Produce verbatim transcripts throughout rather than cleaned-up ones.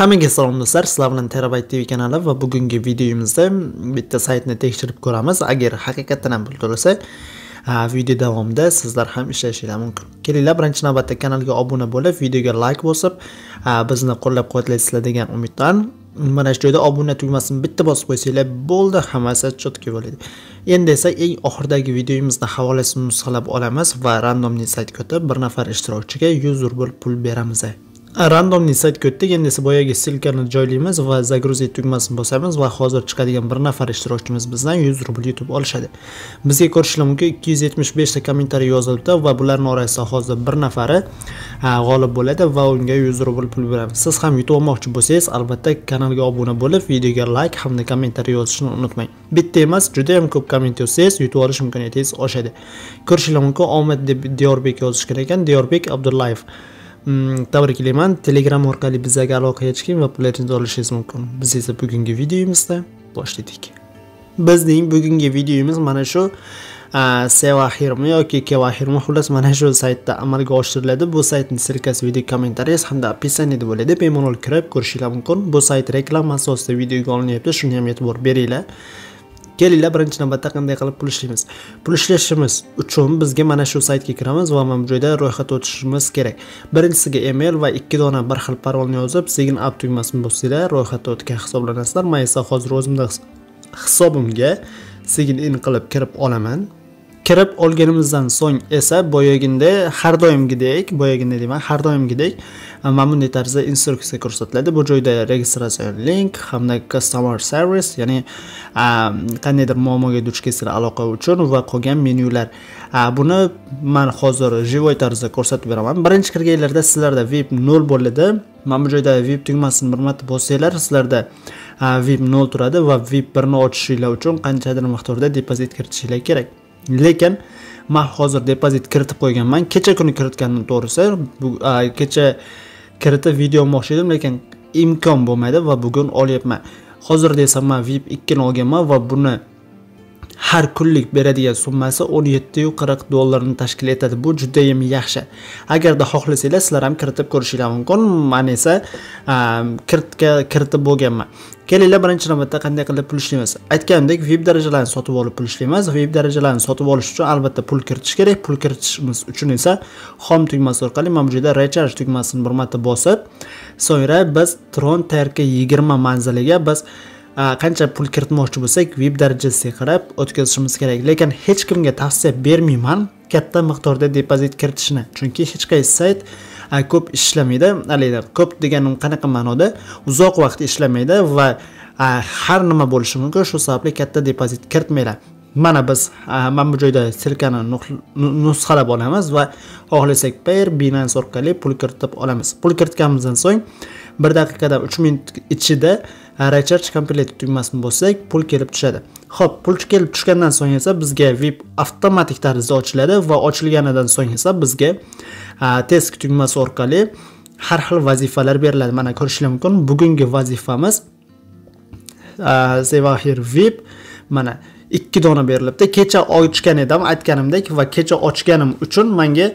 Hammaga salom do'stlar, sizlar bilan Terabayt T V kanali va bugungi videomizda bitta saytni tekshirib ko'ramiz. Agar haqiqatan ham pul to'lasa, video davomida sizlar ham ishlashingiz mumkin. Kelinglar, birinchi navbatda kanalga obuna bo'lib, videoga like bosib, bizni qo'llab-quvvatlaysizlar degan umiddan mana shu joyda obuna tugmasini bitta bosib qo'ysanglar bo'ldi, hammasi chotki bo'ladi. Endi esa eng oxirdagi videomizni havolasini nusxalab olamiz va randomli sayt ko'tib bir nafar ishtirokchiga yuz rubl pul beramiz. Randomli sayt ko'tdik, endi esa boyagi silkani joylaymiz va загрузить tugmasini bosamiz va hozir chiqadigan bir nafar ishtirokchimiz bizdan yuz rubl yutib olishadi. Bizga ko'rishlar mumkin ikki yuz yetmish besh ta kommentariy yozilibdi va bularning orasida hozir bir nafari g'olib bo'ladi va unga yuz rubl pul beramiz. Siz ham yutib olmoqchi bo'lsangiz, albatta kanalga obuna bo'lib, videoga like hamda kommentariy yozishni unutmang. Bitta emas, juda ham ko'p komment yozsangiz, yutib olish imkoniyatingiz oshadi. Ko'rishlar mumkin Omad deb Diyorbek yozishgan ekan, Diyorbek Abdullayev. Tabriklayman, Telegram orqali bizga aloqaga chiqing va pullaringizni olishingiz mumkin. Biz esa bugungi videomizni boshladik. Bizning bugungi videomiz mana shu Sevahirmi yoki Kevahirmi, xullas mana shu saytda amalga oshiriladi. Bu saytning sirkasi video kommentariys hamda opisaniyada bo'ladi. Bemalol kirib ko'rishingiz mumkin. Bu sayt reklama asosida videoga olinyapti, shunga ham e'tibor beringlar. Kelinglar, birinchi navbatda qanday qilib pul ishlaymiz? Pul ishlashimiz uchun bizga mana shu saytga kiramiz va mana bu joyda ro'yxatdan o'tishimiz kerak. Birinchisiga email va ikki dona bir xil parolni yozib, sign up tugmasini bossanglar, ro'yxatdan o'tgan hisoblanasizlar. Men esa hozir o'zimda hisobimga sign in qilib kirib olaman. Kirib olganimizdan so'ng esa boyaginda har doimgidek, boyaginda deyman, har doimgidek mana bunday tarzda instruksiya ko'rsatiladi. Bu joyda registratsiya link hamda customer service, ya'ni qandaydir muammoga duch kelsa aloqa uchun va qolgan menyular. Buni men hozir живой tarzda ko'rsatib beraman. Birinchi kirganlarda sizlarda V I P nol bo'ladi. Mana bu joyda V I P tugmasini bir marta bossanglar, sizlarda V I P nol turadi va V I P bir ni ochishinglar uchun qanchadir miqdorda depozit kiritishinglar kerak. Lekin men hozir depozit kiritib qo'yganman. Kecha kuni kiritganim to'g'risi, bu kecha kiritib video olmoqchi edim, lekin imkon bo'lmadi va bugun olyapman. Hozir desam men V I P ikki ni olganman va buni har kunlik beradigan summasi o'n yetti qirq dollarni tashkil etadi. Bu juda ham yaxshi. Agarda xohlasanglar, sizlar ham kiritib ko'rishingiz mumkin. Men esa kiritga kiritib bo'lganman. Kelinglar, birinchi navbatda qanday qilib pul ishlaymiz? Aytganimdek, V I P darajalarini sotib olib pul ishlaymiz. V I P darajalarini sotib olish uchun albatta pul kiritish kerak. Pul kiritishimiz uchun esa home tugmasi orqali mana bu joyda recharge tugmasini bir marta bosib, so'ngra biz Tron tarki yigirma manziliga biz qancha pul kiritmoqchi bo'lsak, V I P darajasiga qarab o'tkazishimiz kerak. Lekin hech kimga tavsiya bermayman katta miqdorda depozit kiritishni, chunki hech qaysi sayt ko'p ishlamaydi. Alida ko'p deganim qanaqa ma'noda? Uzoq vaqt ishlamaydi va har nima bo'lishi mumkin. Shu sababli katta depozit kiritmanglar. Mana biz mana bu joyda silkani nusxalab olamiz va xohlasak Payeer, Binance orqali pul kiritib olamiz. Pul kiritganimizdan so'ng bir daqiqadan uch minut ichida recharge complete tugmasini bossak, pul kelib tushadi. Xo'p, pul kelib tushgandan so'ng esa bizga V I P avtomatik tarzda ochiladi va ochilganidan so'ng esa bizga task tugmasi orqali har xil vazifalar beriladi. Mana ko'rishingiz mumkin, bugungi vazifamiz Sevahir V I P mana ikki dona berilibdi. Kecha ochgan edim, aytganimdek, va kecha ochganim uchun menga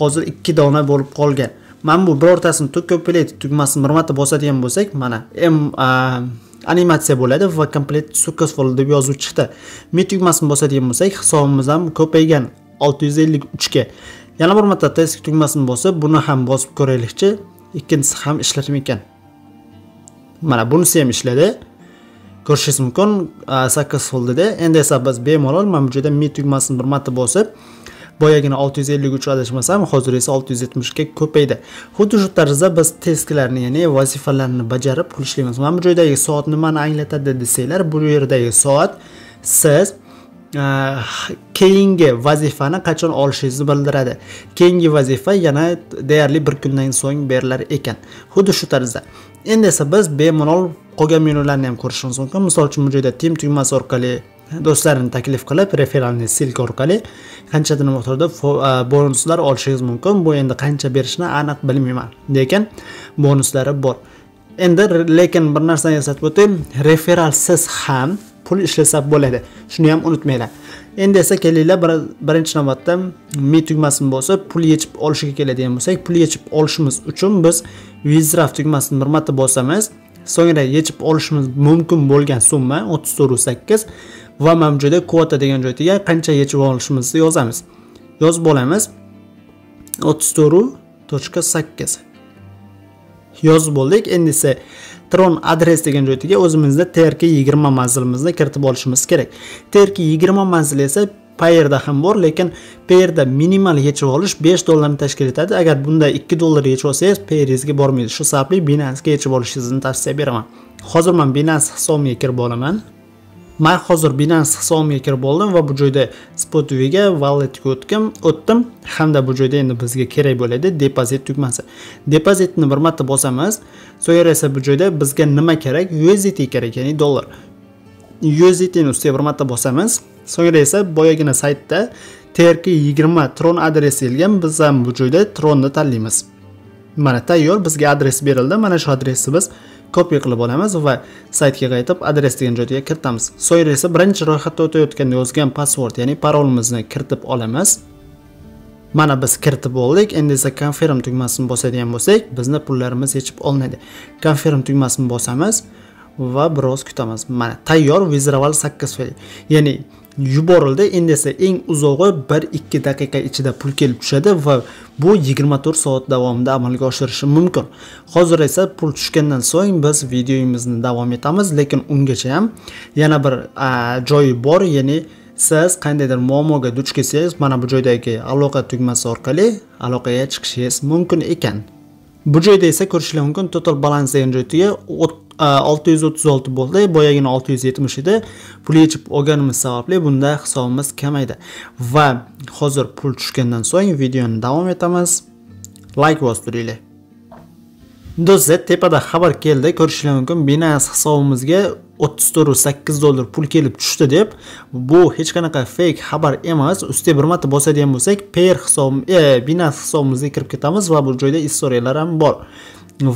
hozir ikki dona bo'lib qolgan. Mana bu birortasini to'kopilate tugmasini bir marta bosadigan bo'lsak, mana M animatsiya bo'ladi va complete successful deb yozuv chiqdi. Me tugmasini bosadigan bo'lsak, hisobimiz ham ko'paygan olti yuz ellik uch ga. Yana bir marta task tugmasini bosib, buni ham bosib ko'raylikchi. Ikkinchisi ham ishlatmaykan. Mana bunisi ham ishladi. Ko'rishingiz mumkin, successful dedi. Endi esa biz bemalol mana bu joyda me tugmasini bir marta bosib, boyagina olti yuz ellik uch adashmasam, hozir esa olti yuz yetmish ga ko'paydi. Xuddi shu tarzda biz testlarni, ya'ni vazifalarni bajarib pul ishlaymiz. Mana bu joydagi soat nimani anglatadi desanglar, bu yerdagi soat siz keyingi vazifani qachon olishingizni bildiradi. Keyingi vazifa yana deyarli bir kundan so'ng berilar ekan. Xuddi shu tarzda. Endi esa biz bemalol qolgan menyularni ham ko'rishimiz mumkin. Masalan, bu joyda team tugmasi orqali do'stlarini taklif qilib, referralni silka orqali qanchadir miqdorda bonuslar olishingiz mumkin. Bu endi qancha berishni aniq bilmayman, lekin bonuslari bor. Endi lekin bir narsani eslatib o'tay, referralsiz ham pul ishlasa bo'ladi. Shuni ham unutmanglar. Endi esa kelinglar birinchi navbatda mi tugmasini bo'lsa pul yechib olishga keladigan bo'lsak, pul yechib olishimiz uchun biz Vizraf tugmasini bir marta bosamiz. So'ngra yechib olishimiz mumkin bo'lgan summa o'ttiz to'rt sakkiz va mavjudda kvota degan joyga qancha yechib olishimizni yozamiz. Yozib olamiz. o'ttiz to'rt sakkiz yozib bo'ldik. Endi esa Tron adres degan joyga o'zimizda T R K yigirma manzilimizni kiritib olishimiz kerak. T R K yigirma manzili esa Payeerda ham bor, lekin Payeerda minimal yechib olish besh dollarni tashkil etadi. Agar bunda ikki dollar yechib olsangiz, Payeeringizga bormaydi. Shu sababli Binance'ga yechib olishingizni tavsiya beraman. Hozir men Binance hisobimga kirib olaman. Men hozir Binance hisobimga kirib oldim va bu joyda Spotviga walletga o'tdim, o'tdim hamda bu joyda endi bizga kerak bo'ladi depozit tugmasi. Depozitni bir marta bosamiz. So'ngra esa bu joyda bizga nima kerak? U S D T kerak, ya'ni dollar. U S D T'ni ustiga bir marta bosamiz. So'ngra esa boyagina saytda T R K yigirma Tron adresi yozilgan, biz ham bu joyda Tronni tanlaymiz. Mana tayyor bizga adres berildi. Mana shu adresni biz kopiya qilib olamiz va saytga qaytib adres degan joyga kiritamiz. So'ngra esa birinchi ro'yxatda o'tayotganda yozgan password, ya'ni parolimizni kiritib olamiz. Mana biz kiritib oldik. Endi esa confirm tugmasini bosadigan bo'lsak, bizning pullarimiz yechib olinadi. Confirm tugmasini bosamiz va biroz kutamiz. Mana tayyor Vizraval sakkiz foiz, ya'ni yuborildi. Endi esa eng uzog'i bir ikki daqiqa ichida pul kelib tushadi va bu yigirma to'rt soat davomida amalga oshirishi mumkin. Hozir esa pul tushgandan so'ng biz videomizni davom etamiz, lekin ungacha ham yana bir joyi bor, ya'ni siz qandaydir muammoga duch kelsangiz, mana bu joydagi aloqa tugmasi orqali aloqaga chiqishingiz mumkin ekan. Bu joyda esa ko'rishlar mumkin total balance degan joyga olti yuz o'ttiz olti bo'ldi. Boyagina olti yuz yetmish edi. Pul yechib olganimiz sababli bunda hisobimiz kamaydi. Va hozir pul tushgandan so'ng videoni davom etamiz. Like bosdiringlar. Do'stlar, tepada xabar keldi. Ko'rishlar mumkin Binance hisobimizga o'ttiz to'rt sakkiz dollar pul kelib tushdi deb. Bu hech qanaqa fake xabar emas. Ustiga bir marta bosadigan bo'lsak, Payeer hisob, e, Binance hisobimizga kirib ketamiz va bu joyda istoriyalar ham bor.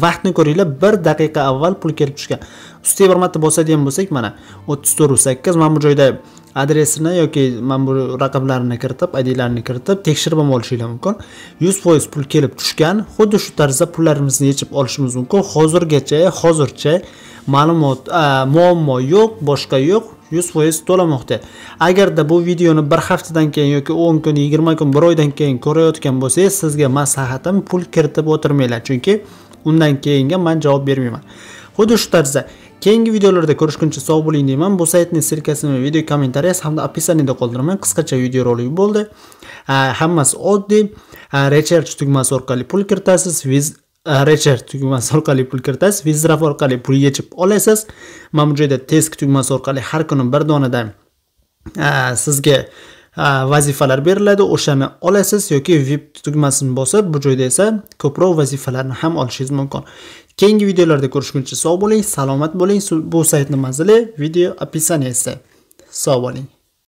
Vaqtni ko'ringlar, bir daqiqa avval pul kelib tushgan. Ustiga bir marta bosadigan bo'lsak, mana o'ttiz to'rt sakkiz. Mana bu joyda adresini yoki mana bu raqamlarini kiritib, I D'larini kiritib tekshirib ham olishingiz mumkin. yuz foiz pul kelib tushgan. Xuddi shu tarzda pullarimizni yechib olishimiz mumkin. Hozirgacha, hozircha ma'lumot muammo yo'q, boshqa yo'q. yuz foiz to'lamoqda. Agarda bu videoni bir haftadan keyin yoki o'n kun, yigirma kun, bir oydan keyin ko'rayotgan bo'lsangiz, sizga maslahatim pul kiritib o'tirmanglar, chunki undan keyinga men javob bermayman. Xuddi shu tarzda keyingi videolarda ko'rishguncha sog' bo'ling deyman. Bu saytning sirkasini video kommentariya hamda opisaniyada qoldirman. Qisqacha video rolik bo'ldi. Hammasi oddiy. Research tugmasi orqali pul kiritasiz, Research tugmasi orqali pul kiritasiz, Vizraf orqali pul yechib olasiz. Mana bu joyda task tugmasi orqali har kuni bir donadan sizga vazifalar beriladi, o'shani olasiz yoki V I P tugmasini bosib, bu joyda esa ko'proq vazifalarni ham olishingiz mumkin. Keyingi videolarda ko'rishguncha sog' bo'ling, salomat bo'ling. Bu saytning manzili video opisaniyasida. Sog' bo'ling.